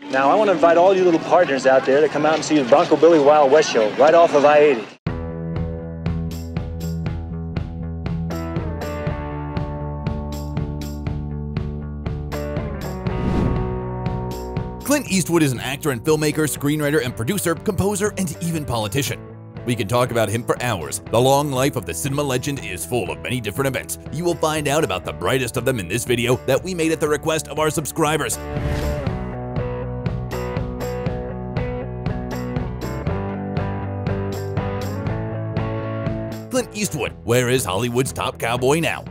Now, I want to invite all you little partners out there to come out and see the Bronco Billy Wild West show right off of I-80. Clint Eastwood is an actor and filmmaker, screenwriter and producer, composer, and even politician. We can talk about him for hours. The long life of the cinema legend is full of many different events. You will find out about the brightest of them in this video that we made at the request of our subscribers. Clint Eastwood, where is Hollywood's top cowboy now?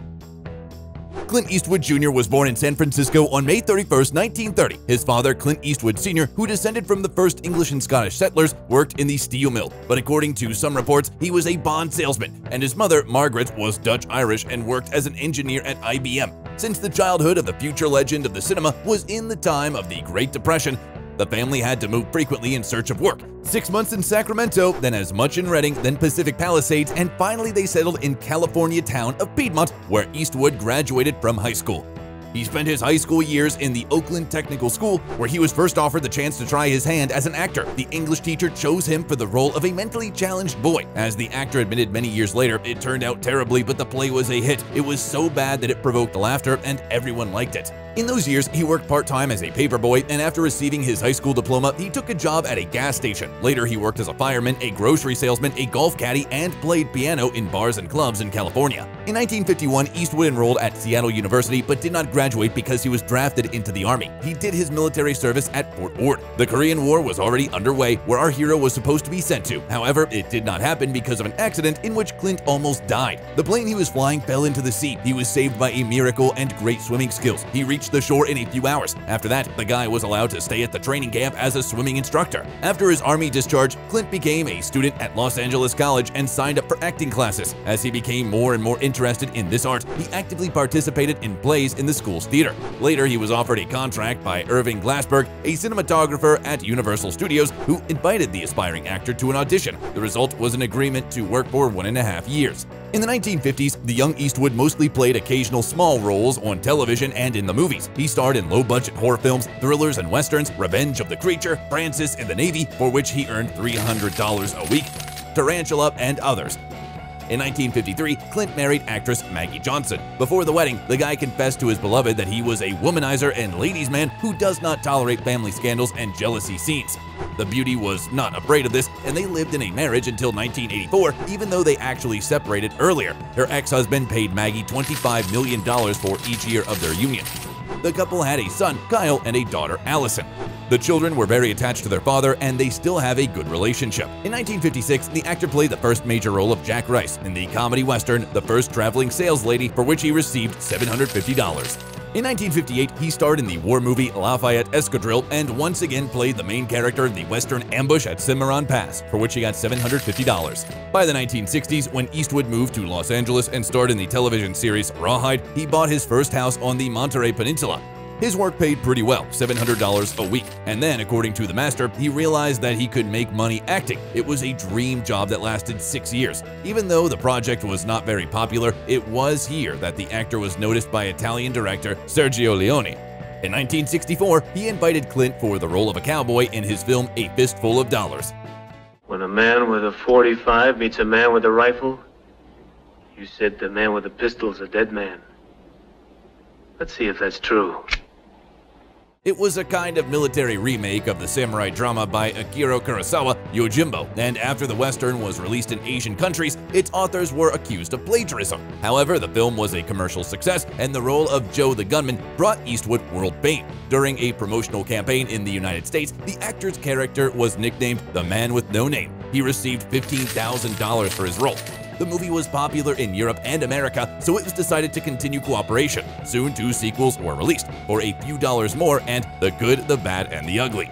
Clint Eastwood Jr. was born in San Francisco on May 31, 1930. His father, Clint Eastwood Sr., who descended from the first English and Scottish settlers, worked in the steel mill, but according to some reports, he was a bond salesman, and his mother, Margaret, was Dutch-Irish and worked as an engineer at IBM. Since the childhood of the future legend of the cinema was in the time of the Great Depression, the family had to move frequently in search of work. 6 months in Sacramento, then as much in Redding, then Pacific Palisades, and finally they settled in California town of Piedmont, where Eastwood graduated from high school. He spent his high school years in the Oakland Technical School, where he was first offered the chance to try his hand as an actor. The English teacher chose him for the role of a mentally challenged boy. As the actor admitted many years later, it turned out terribly, but the play was a hit. It was so bad that it provoked laughter, and everyone liked it. In those years, he worked part-time as a paperboy, and after receiving his high school diploma, he took a job at a gas station. Later, he worked as a fireman, a grocery salesman, a golf caddy, and played piano in bars and clubs in California. In 1951, Eastwood enrolled at Seattle University but did not graduate because he was drafted into the Army. He did his military service at Fort Ord. The Korean War was already underway, where our hero was supposed to be sent to. However, it did not happen because of an accident in which Clint almost died. The plane he was flying fell into the sea. He was saved by a miracle and great swimming skills. He reached the shore in a few hours. After that, the guy was allowed to stay at the training camp as a swimming instructor. After his Army discharge, Clint became a student at Los Angeles College and signed up for acting classes. As he became more and more interested in this art, he actively participated in plays in the school's theater. Later, he was offered a contract by Irving Glassberg, a cinematographer at Universal Studios, who invited the aspiring actor to an audition. The result was an agreement to work for 1.5 years. In the 1950s, the young Eastwood mostly played occasional small roles on television and in the movies. He starred in low-budget horror films, thrillers and westerns, Revenge of the Creature, Francis in the Navy, for which he earned $300 a week, Tarantula, and others. In 1953, Clint married actress Maggie Johnson. Before the wedding, the guy confessed to his beloved that he was a womanizer and ladies' man who does not tolerate family scandals and jealousy scenes. The beauty was not afraid of this, and they lived in a marriage until 1984, even though they actually separated earlier. Her ex-husband paid Maggie $25 million for each year of their union. The couple had a son, Kyle, and a daughter, Allison. The children were very attached to their father, and they still have a good relationship. In 1956, the actor played the first major role of Jack Rice in the comedy western The First Traveling Saleslady, for which he received $750. In 1958, he starred in the war movie Lafayette Escadrille and once again played the main character in the western Ambush at Cimarron Pass, for which he got $750. By the 1960s, when Eastwood moved to Los Angeles and starred in the television series Rawhide, he bought his first house on the Monterey Peninsula. His work paid pretty well, $700 a week, and then, according to the master, he realized that he could make money acting. It was a dream job that lasted 6 years. Even though the project was not very popular, it was here that the actor was noticed by Italian director Sergio Leone. In 1964, he invited Clint for the role of a cowboy in his film A Fistful of Dollars. When a man with a .45 meets a man with a rifle, you said the man with a pistol's a dead man. Let's see if that's true. It was a kind of military remake of the samurai drama by Akira Kurosawa, Yojimbo, and after the Western was released in Asian countries, its authors were accused of plagiarism. However, the film was a commercial success, and the role of Joe the Gunman brought Eastwood world fame. During a promotional campaign in the United States, the actor's character was nicknamed the Man with No Name. He received $15,000 for his role. The movie was popular in Europe and America, so it was decided to continue cooperation. Soon, 2 sequels were released, For a Few Dollars More and The Good, the Bad, and the Ugly.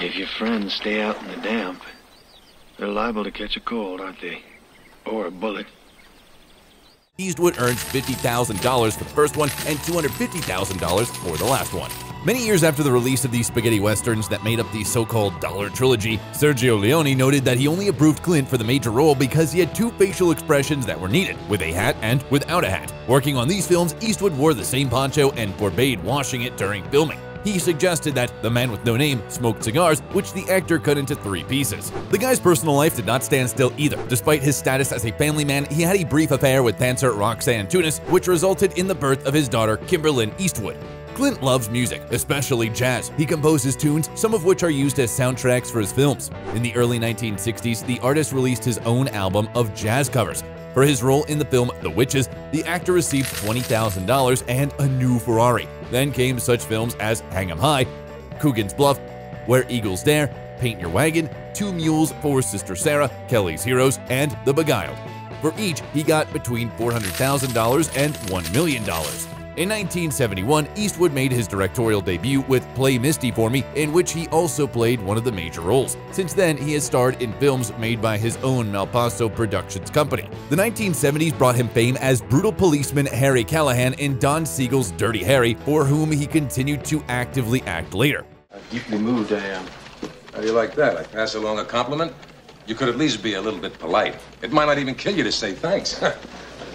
If your friends stay out in the damp, they're liable to catch a cold, aren't they? Or a bullet. Eastwood earned $50,000 for the first one and $250,000 for the last one. Many years after the release of the spaghetti westerns that made up the so-called Dollar Trilogy, Sergio Leone noted that he only approved Clint for the major role because he had two facial expressions that were needed, with a hat and without a hat. Working on these films, Eastwood wore the same poncho and forbade washing it during filming. He suggested that the man with no name smoked cigars, which the actor cut into 3 pieces. The guy's personal life did not stand still either. Despite his status as a family man, he had a brief affair with dancer Roxanne Tunis, which resulted in the birth of his daughter Kimberly Lynn Eastwood. Clint loves music, especially jazz. He composes tunes, some of which are used as soundtracks for his films. In the early 1960s, the artist released his own album of jazz covers. For his role in the film The Witches, the actor received $20,000 and a new Ferrari. Then came such films as Hang 'Em High, Coogan's Bluff, Where Eagles Dare, Paint Your Wagon, Two Mules for Sister Sarah, Kelly's Heroes, and The Beguiled. For each, he got between $400,000 and $1 million. In 1971, Eastwood made his directorial debut with Play Misty for Me, in which he also played one of the major roles. Since then, he has starred in films made by his own Malpaso Productions company. The 1970s brought him fame as brutal policeman Harry Callahan in Don Siegel's Dirty Harry, for whom he continued to actively act later. How deeply moved I am. How do you like that? I pass along a compliment? You could at least be a little bit polite. It might not even kill you to say thanks. I'd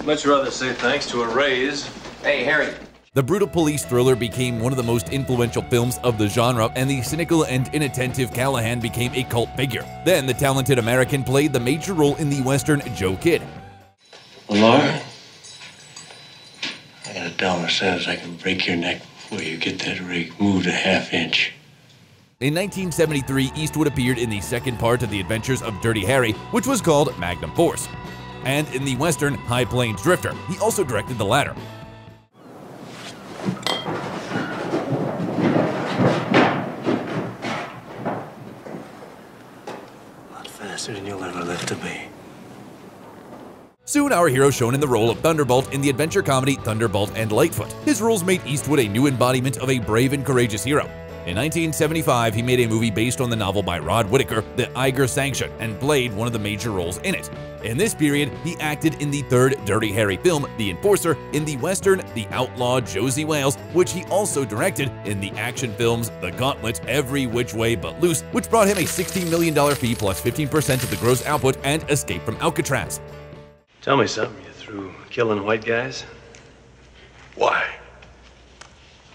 much rather say thanks to a raise. Hey, Harry. The brutal police thriller became one of the most influential films of the genre, and the cynical and inattentive Callahan became a cult figure. Then the talented American played the major role in the western Joe Kid. Well, Laura, I got a dollar says I can break your neck before you get that rig moved a ½ inch. In 1973, Eastwood appeared in the second part of the adventures of Dirty Harry, which was called Magnum Force, and in the western High Plains Drifter. He also directed the latter. And you'll ever live to be. Soon, our hero shone in the role of Thunderbolt in the adventure comedy Thunderbolt and Lightfoot. His roles made Eastwood a new embodiment of a brave and courageous hero. In 1975, he made a movie based on the novel by Rod Whitaker, The Iger Sanction, and played one of the major roles in it. In this period, he acted in the third Dirty Harry film, The Enforcer, in the western The Outlaw Josie Wales, which he also directed in the action films The Gauntlet, Every Which Way But Loose, which brought him a $16 million fee plus 15% of the gross output, and Escape from Alcatraz. Tell me something, you through killing white guys? Why?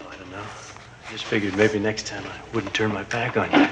Oh, I don't know. I just figured maybe next time I wouldn't turn my back on you.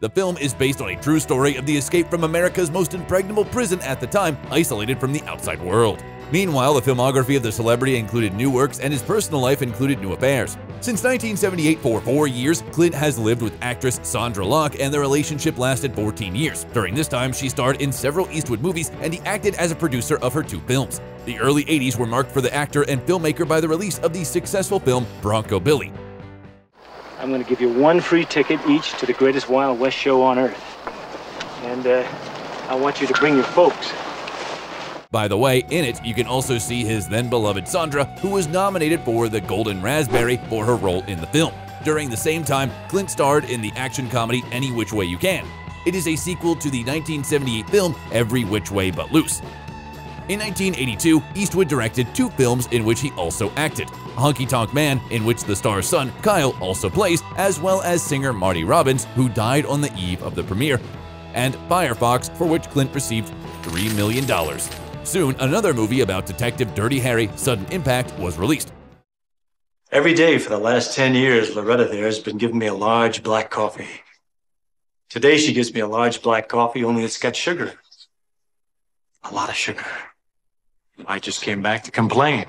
The film is based on a true story of the escape from America's most impregnable prison at the time, isolated from the outside world. Meanwhile, the filmography of the celebrity included new works, and his personal life included new affairs. Since 1978, for 4 years, Clint has lived with actress Sandra Locke, and their relationship lasted 14 years. During this time, she starred in several Eastwood movies, and he acted as a producer of her 2 films. The early 80s were marked for the actor and filmmaker by the release of the successful film Bronco Billy. I'm going to give you 1 free ticket each to the greatest Wild West show on Earth. And I want you to bring your folks. By the way, in it, you can also see his then-beloved Sandra, who was nominated for the Golden Raspberry for her role in the film. During the same time, Clint starred in the action comedy Any Which Way You Can. It is a sequel to the 1978 film Every Which Way But Loose. In 1982, Eastwood directed 2 films in which he also acted, Honky Tonk Man, in which the star's son, Kyle, also plays, as well as singer Marty Robbins, who died on the eve of the premiere, and Firefox, for which Clint received $3 million. Soon, another movie about Detective Dirty Harry, Sudden Impact, was released. Every day for the last 10 years, Loretta there has been giving me a large black coffee. Today she gives me a large black coffee, only it's got sugar. A lot of sugar. I just came back to complain.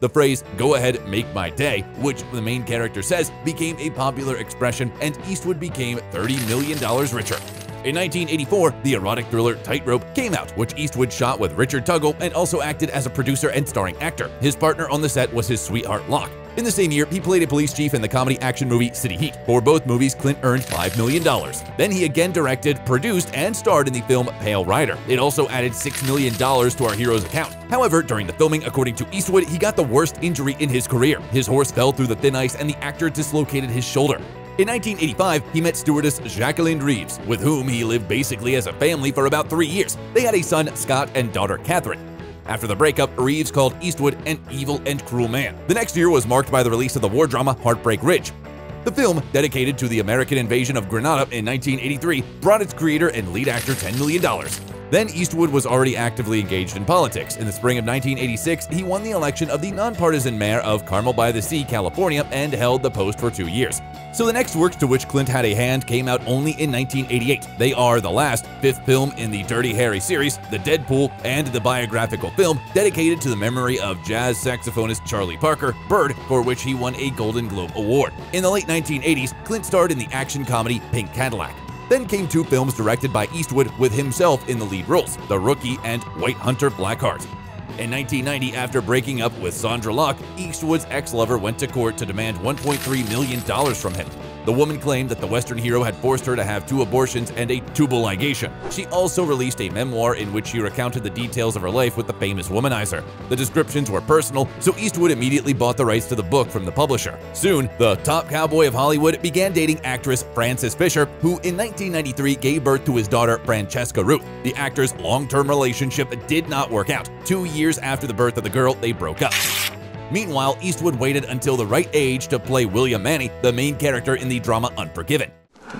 The phrase, "Go ahead, make my day," which the main character says, became a popular expression, and Eastwood became $30 million richer. In 1984, the erotic thriller Tightrope came out, which Eastwood shot with Richard Tuggle and also acted as a producer and starring actor. His partner on the set was his sweetheart Locke. In the same year, he played a police chief in the comedy action movie City Heat. For both movies, Clint earned $5 million. Then he again directed, produced, and starred in the film Pale Rider. It also added $6 million to our hero's account. However, during the filming, according to Eastwood, he got the worst injury in his career. His horse fell through the thin ice and the actor dislocated his shoulder. In 1985, he met stewardess Jacqueline Reeves, with whom he lived basically as a family for about 3 years. They had a son, Scott, and daughter, Catherine. After the breakup, Reeves called Eastwood an evil and cruel man. The next year was marked by the release of the war drama Heartbreak Ridge. The film, dedicated to the American invasion of Grenada in 1983, brought its creator and lead actor $10 million. Then Eastwood was already actively engaged in politics. In the spring of 1986, he won the election of the nonpartisan mayor of Carmel by the Sea, California, and held the post for 2 years. So the next works to which Clint had a hand came out only in 1988. They are the last, fifth film in the Dirty Harry series, The Deadpool, and the biographical film dedicated to the memory of jazz saxophonist Charlie Parker, Bird, for which he won a Golden Globe Award. In the late 1980s, Clint starred in the action comedy Pink Cadillac. Then came two films directed by Eastwood with himself in the lead roles, The Rookie and White Hunter Blackheart. In 1990, after breaking up with Sandra Locke, Eastwood's ex-lover went to court to demand $1.3 million from him. The woman claimed that the Western hero had forced her to have 2 abortions and a tubal ligation. She also released a memoir in which she recounted the details of her life with the famous womanizer. The descriptions were personal, so Eastwood immediately bought the rights to the book from the publisher. Soon, the top cowboy of Hollywood began dating actress Frances Fisher, who in 1993 gave birth to his daughter Francesca Ruth. The actors' long-term relationship did not work out. 2 years after the birth of the girl, they broke up. Meanwhile, Eastwood waited until the right age to play William Manny, the main character in the drama Unforgiven.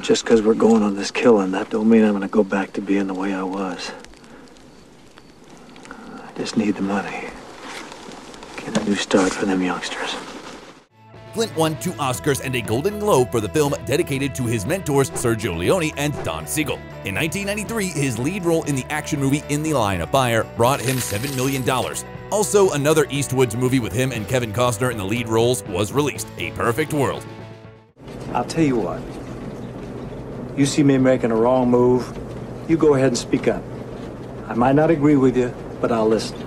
Just because we're going on this killing, that don't mean I'm going to go back to being the way I was. I just need the money. Get a new start for them youngsters. Clint won 2 Oscars and a Golden Globe for the film dedicated to his mentors Sergio Leone and Don Siegel. In 1993, his lead role in the action movie In the Line of Fire brought him $7 million. Also, another Eastwood's movie with him and Kevin Costner in the lead roles was released, A Perfect World. I'll tell you what, you see me making a wrong move, you go ahead and speak up. I might not agree with you, but I'll listen.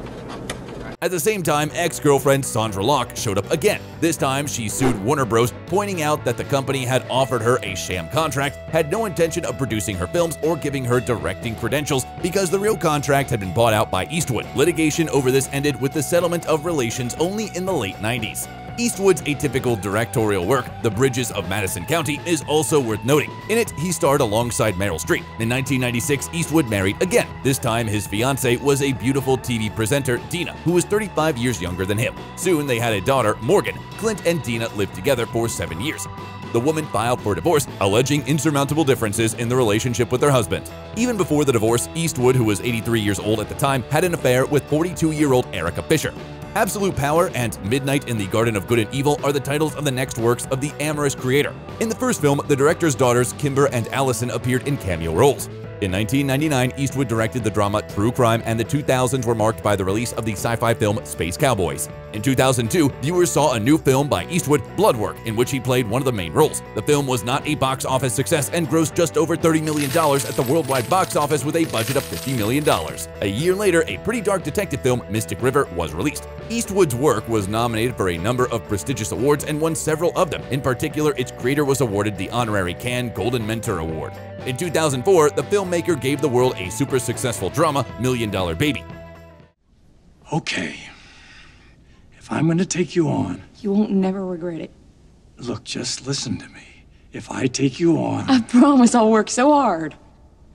At the same time, ex-girlfriend Sandra Locke showed up again. This time, she sued Warner Bros., pointing out that the company had offered her a sham contract, had no intention of producing her films or giving her directing credentials because the real contract had been bought out by Eastwood. Litigation over this ended with the settlement of relations only in the late 90s. Eastwood's atypical directorial work, The Bridges of Madison County, is also worth noting. In it, he starred alongside Meryl Streep. In 1996, Eastwood married again. This time, his fiancée was a beautiful TV presenter, Dina, who was 35 years younger than him. Soon, they had a daughter, Morgan. Clint and Dina lived together for 7 years. The woman filed for divorce, alleging insurmountable differences in the relationship with her husband. Even before the divorce, Eastwood, who was 83 years old at the time, had an affair with 42-year-old Erica Fisher. Absolute Power and Midnight in the Garden of Good and Evil are the titles of the next works of the amorous creator. In the first film, the director's daughters Kimber and Allison appeared in cameo roles. In 1999, Eastwood directed the drama True Crime, and the 2000s were marked by the release of the sci-fi film Space Cowboys. In 2002, viewers saw a new film by Eastwood, Bloodwork, in which he played one of the main roles. The film was not a box office success and grossed just over $30 million at the worldwide box office with a budget of $50 million. A year later, a pretty dark detective film, Mystic River, was released. Eastwood's work was nominated for a number of prestigious awards and won several of them. In particular, its creator was awarded the honorary Cannes Golden Mentor Award. In 2004, the filmmaker gave the world a super successful drama, Million Dollar Baby. Okay, if I'm going to take you on... You won't never regret it. Look, just listen to me. If I take you on... I promise I'll work so hard.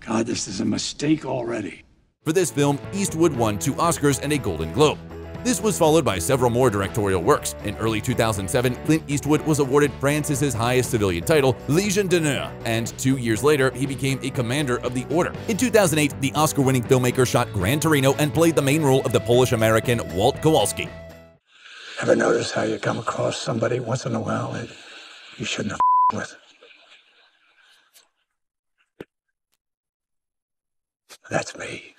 God, this is a mistake already. For this film, Eastwood won 2 Oscars and a Golden Globe. This was followed by several more directorial works. In early 2007, Clint Eastwood was awarded France's highest civilian title, Légion d'honneur, and 2 years later, he became a commander of the order. In 2008, the Oscar-winning filmmaker shot Gran Torino and played the main role of the Polish-American Walt Kowalski. Ever notice how you come across somebody once in a while that you shouldn't have f***ed with? That's me.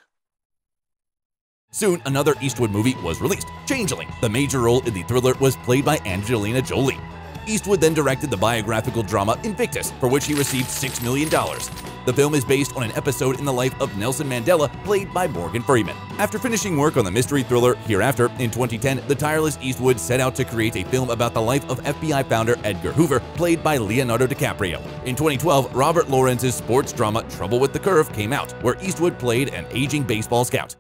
Soon, another Eastwood movie was released, Changeling. The major role in the thriller was played by Angelina Jolie. Eastwood then directed the biographical drama Invictus, for which he received $6 million. The film is based on an episode in the life of Nelson Mandela, played by Morgan Freeman. After finishing work on the mystery thriller Hereafter in 2010, the tireless Eastwood set out to create a film about the life of FBI founder Edgar Hoover, played by Leonardo DiCaprio. In 2012, Robert Lawrence's sports drama Trouble with the Curve came out, where Eastwood played an aging baseball scout.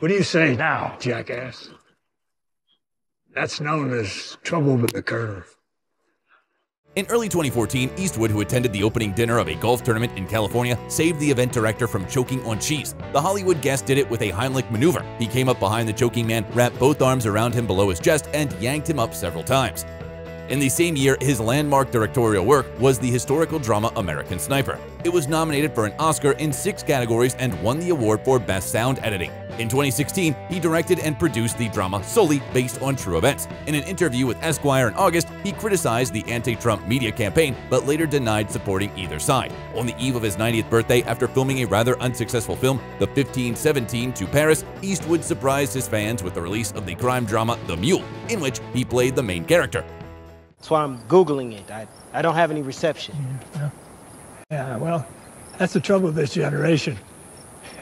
What do you say now, jackass? That's known as Trouble with the Curve. In early 2014, Eastwood, who attended the opening dinner of a golf tournament in California, saved the event director from choking on cheese. The Hollywood guest did it with a Heimlich maneuver. He came up behind the choking man, wrapped both arms around him below his chest, and yanked him up several times. In the same year, his landmark directorial work was the historical drama American Sniper. It was nominated for an Oscar in 6 categories and won the award for Best Sound Editing. In 2016, he directed and produced the drama Sully, based on true events. In an interview with Esquire in August, he criticized the anti-Trump media campaign, but later denied supporting either side. On the eve of his 90th birthday, after filming a rather unsuccessful film, The 1517 to Paris, Eastwood surprised his fans with the release of the crime drama The Mule, in which he played the main character. That's why I'm Googling it. I don't have any reception. Yeah, well, that's the trouble with this generation.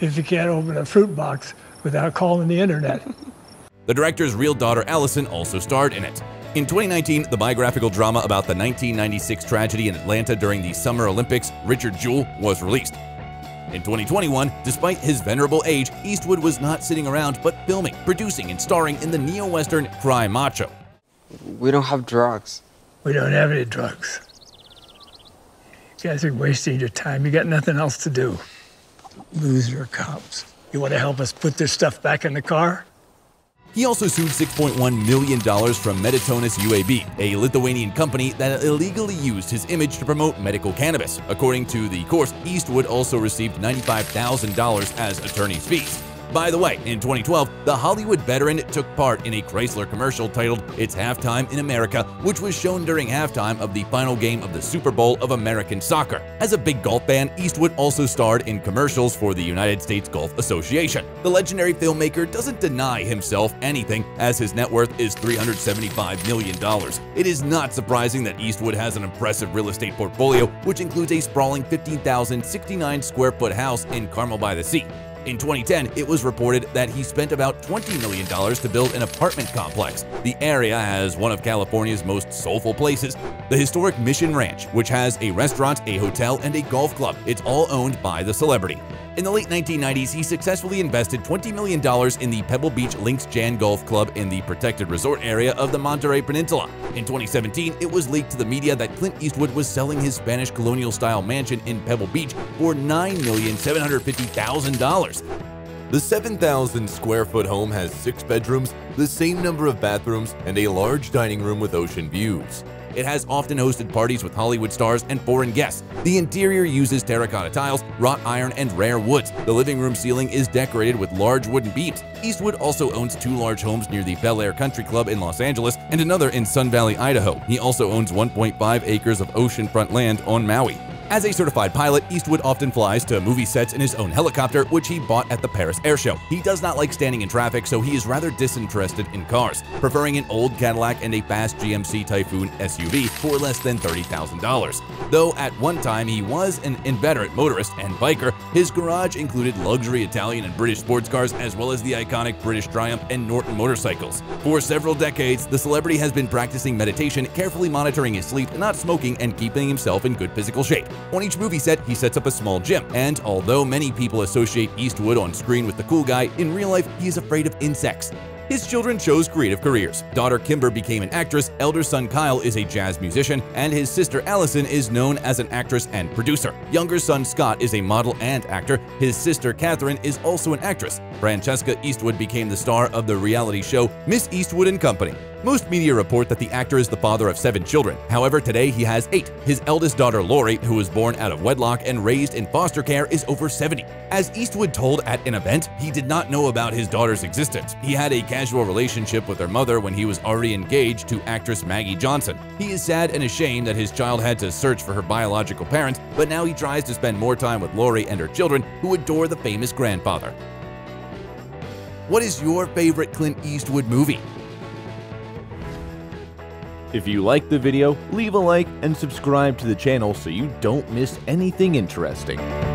If you can't open a fruit box without calling the internet. The director's real daughter, Allison, also starred in it. In 2019, the biographical drama about the 1996 tragedy in Atlanta during the Summer Olympics, Richard Jewell, was released. In 2021, despite his venerable age, Eastwood was not sitting around but filming, producing, and starring in the neo-western Cry Macho. We don't have drugs. We don't have any drugs. You guys are wasting your time. You got nothing else to do. Loser cops. You want to help us put this stuff back in the car? He also sued $6.1 million from Meditonis UAB, a Lithuanian company that illegally used his image to promote medical cannabis. According to The Course, Eastwood also received $95,000 as attorney's fees. By the way, in 2012, the Hollywood veteran took part in a Chrysler commercial titled It's Halftime in America, which was shown during halftime of the final game of the Super Bowl of American soccer. As a big golf fan, Eastwood also starred in commercials for the United States Golf Association. The legendary filmmaker doesn't deny himself anything, as his net worth is $375 million. It is not surprising that Eastwood has an impressive real estate portfolio, which includes a sprawling 15,069 square foot house in Carmel by the Sea. In 2010, it was reported that he spent about $20 million to build an apartment complex. The area has one of California's most soulful places, the historic Mission Ranch, which has a restaurant, a hotel, and a golf club. It's all owned by the celebrity. In the late 1990s, he successfully invested $20 million in the Pebble Beach Links Jan Golf Club in the protected resort area of the Monterey Peninsula. In 2017, it was leaked to the media that Clint Eastwood was selling his Spanish colonial-style mansion in Pebble Beach for $9,750,000. The 7,000 square foot home has 6 bedrooms, the same number of bathrooms, and a large dining room with ocean views. It has often hosted parties with Hollywood stars and foreign guests. The interior uses terracotta tiles, wrought iron, and rare woods. The living room ceiling is decorated with large wooden beams. Eastwood also owns 2 large homes near the Bel Air Country Club in Los Angeles and another in Sun Valley, Idaho. He also owns 1.5 acres of oceanfront land on Maui. As a certified pilot, Eastwood often flies to movie sets in his own helicopter, which he bought at the Paris Air Show. He does not like standing in traffic, so he is rather disinterested in cars, preferring an old Cadillac and a fast GMC Typhoon SUV for less than $30,000. Though at one time he was an inveterate motorist and biker, his garage included luxury Italian and British sports cars as well as the iconic British Triumph and Norton motorcycles. For several decades, the celebrity has been practicing meditation, carefully monitoring his sleep, not smoking, and keeping himself in good physical shape. On each movie set, he sets up a small gym, and although many people associate Eastwood on screen with the cool guy, in real life, he is afraid of insects. His children chose creative careers. Daughter Kimber became an actress, elder son Kyle is a jazz musician, and his sister Allison is known as an actress and producer. Younger son Scott is a model and actor. His sister Catherine is also an actress. Francesca Eastwood became the star of the reality show Miss Eastwood and Company. Most media report that the actor is the father of 7 children. However, today he has 8. His eldest daughter, Lori, who was born out of wedlock and raised in foster care, is over 70. As Eastwood told at an event, he did not know about his daughter's existence. He had a casual relationship with her mother when he was already engaged to actress Maggie Johnson. He is sad and ashamed that his child had to search for her biological parents, but now he tries to spend more time with Lori and her children, who adore the famous grandfather. What is your favorite Clint Eastwood movie? If you liked the video, leave a like and subscribe to the channel so you don't miss anything interesting.